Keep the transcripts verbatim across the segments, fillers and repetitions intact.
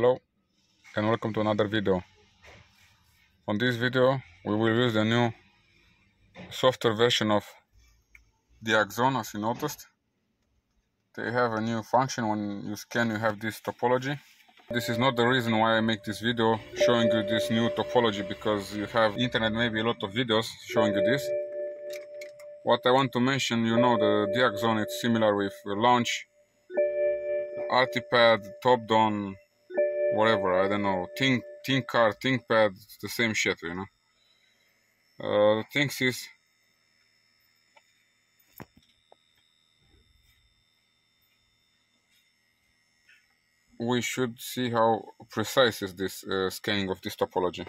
Hello and welcome to another video. On this video we will use the new software version of Diagzone. As you noticed, they have a new function. When you scan, you have this topology. This is not the reason why I make this video showing you this new topology, because you have internet, maybe a lot of videos showing you this. What I want to mention, you know, the Diagzone, it's similar with Launch, Artipad, Topdon, whatever, I don't know, Think, ThinkCar, ThinkPad, it's the same shit, you know. Uh, things is, we should see how precise is this uh, scanning of this topology.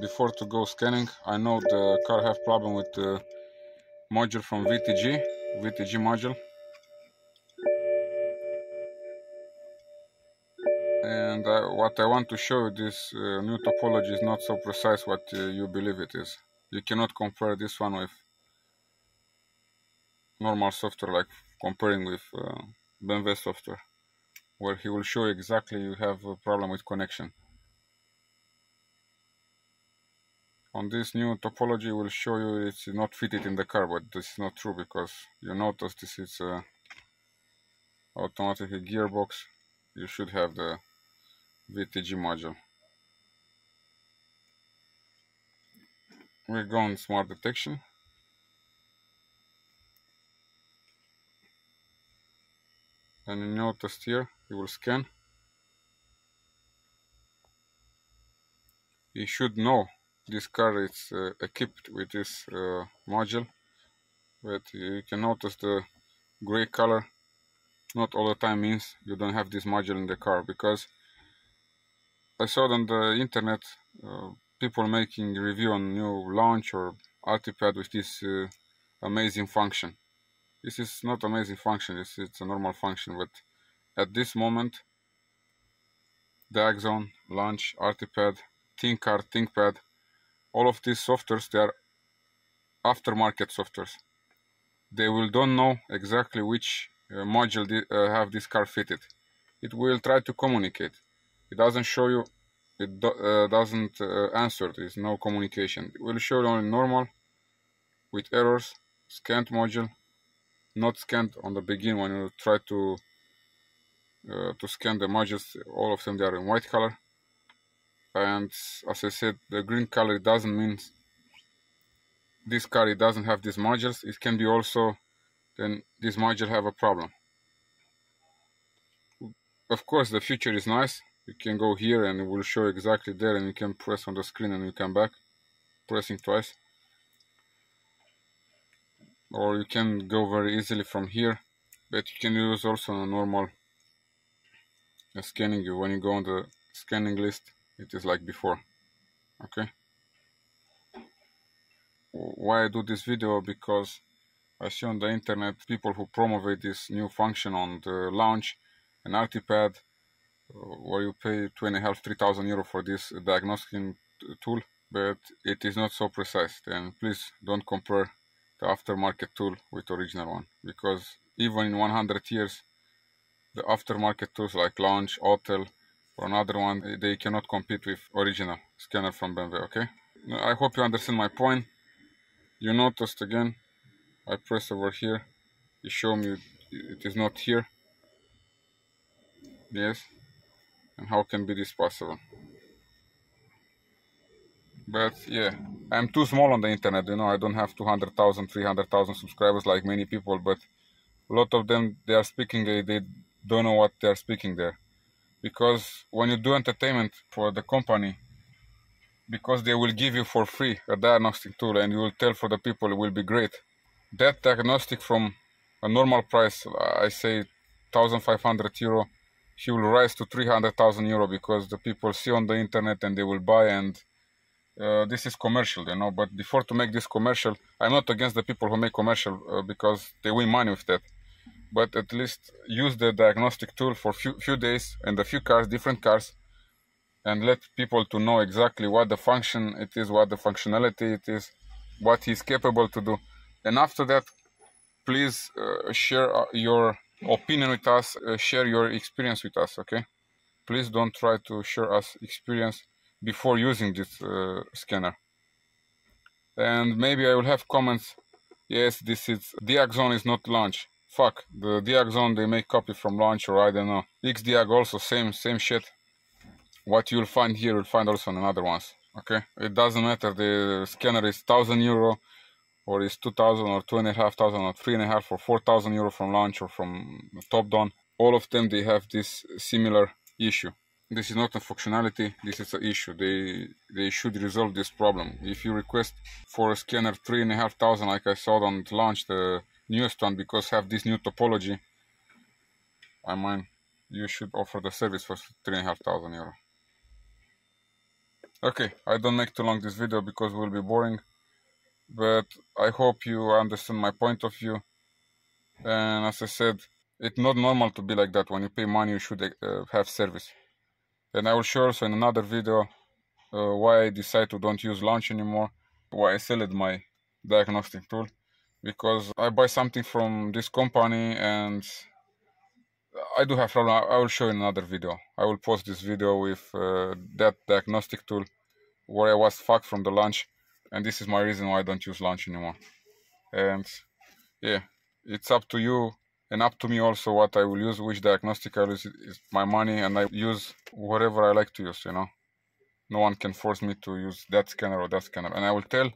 Before to go scanning, I know the car have problem with the module from V T G, V T G module, and I, what I want to show you, this uh, new topology is not so precise what uh, you believe it is. You cannot compare this one with normal software, like comparing with uh, Benves software, where he will show exactly you have a problem with connection. On this new topology will show you it's not fitted in the car, but this is not true, because you notice this is a automatic gearbox. You should have the V T G module. We're going smart detection. And you notice here, you will scan. You should know this car is uh, equipped with this uh, module, but you can notice the gray color not all the time means you don't have this module in the car, because I saw on the internet uh, people making review on new Launch or Artipad with this uh, amazing function. This is not amazing function, it's, it's a normal function, but at this moment Diagzone, Launch, Artipad, ThinkCar, ThinkPad, all of these softwares, they are aftermarket softwares. They will don't know exactly which uh, module they, uh, have this car fitted. It will try to communicate. It doesn't show you, it do, uh, doesn't uh, answer, there is no communication. It will show you only normal, with errors, scanned module, not scanned on the beginning when you try to, uh, to scan the modules. All of them, they are in white color. And as I said, the green color doesn't mean this car, it doesn't have these modules. It can be also then this module have a problem. Of course, the feature is nice. You can go here and it will show exactly there, and you can press on the screen and you come back pressing twice, or you can go very easily from here. But you can use also a normal uh, scanning. You when you go on the scanning list, it is like before. Okay, why I do this video, because I see on the internet people who promote this new function on the Launch and Artipad, where you pay two and a half three thousand euro for this diagnostic tool, but it is not so precise. Then please don't compare the aftermarket tool with the original one, because even in one hundred years the aftermarket tools like Launch, Hotel, another one, they cannot compete with original scanner from Benway. Okay, I hope you understand my point. You noticed again, I press over here, it show me it is not here. Yes, and how can be this possible? But yeah, I'm too small on the internet, you know. I don't have two hundred thousand, three hundred thousand subscribers like many people, but a lot of them, they are speaking, they, they don't know what they are speaking there. because when you do entertainment for the company, because they will give you for free a diagnostic tool and you will tell for the people it will be great. That diagnostic from a normal price, I say one thousand five hundred euro, he will rise to three hundred thousand euro because the people see on the internet and they will buy, and uh, this is commercial, you know. But before to make this commercial, I'm not against the people who make commercial uh, because they win money with that. But at least use the diagnostic tool for few, few days and a few cars, different cars, and let people to know exactly what the function it is, what the functionality it is, what he's capable to do. And after that, please uh, share your opinion with us, uh, share your experience with us, okay? Please don't try to share us experience before using this uh, scanner. And maybe I will have comments, yes, this is, Diagzone is not Launch. Fuck, the Diagzone, they make copy from Launch, or I don't know. Xdiag also, same, same shit. What you'll find here, you'll find also in another ones, okay? It doesn't matter, the scanner is one thousand euro, or is two thousand, or two thousand five hundred, or three thousand five hundred, or four thousand euro from Launch, or from Topdon. All of them, they have this similar issue. This is not a functionality, this is an issue. They they should resolve this problem. If you request for a scanner three thousand five hundred, like I saw on Launch, the newest one, because have this new topology, I mean, you should offer the service for three thousand five hundred euro. Okay, I don't make too long this video because it will be boring, but I hope you understand my point of view. And as I said, it's not normal to be like that. When you pay money, you should uh, have service. And I will show also in another video uh, why I decide to don't use Launch anymore, why I sold my diagnostic tool, because I buy something from this company and I do have problem. I will show you in another video. I will post this video with uh, that diagnostic tool where I was fucked from the Launch. And this is my reason why I don't use Launch anymore. And yeah, it's up to you and up to me also what I will use, which diagnostic I will use. It's my money and I use whatever I like to use, you know. No one can force me to use that scanner or that scanner. And I will tell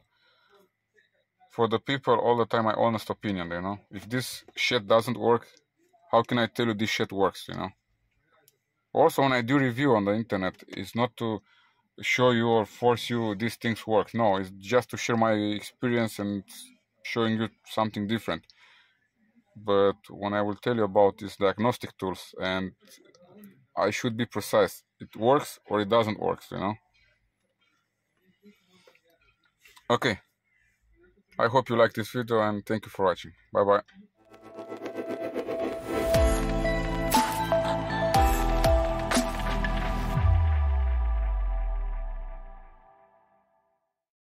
for the people all the time my honest opinion, you know. If this shit doesn't work, how can I tell you this shit works, you know? Also, when I do review on the internet, it's not to show you or force you these things work. No, it's just to share my experience and showing you something different. But when I will tell you about these diagnostic tools, and I should be precise, it works or it doesn't work, you know? Okay. I hope you like this video and thank you for watching. Bye-bye.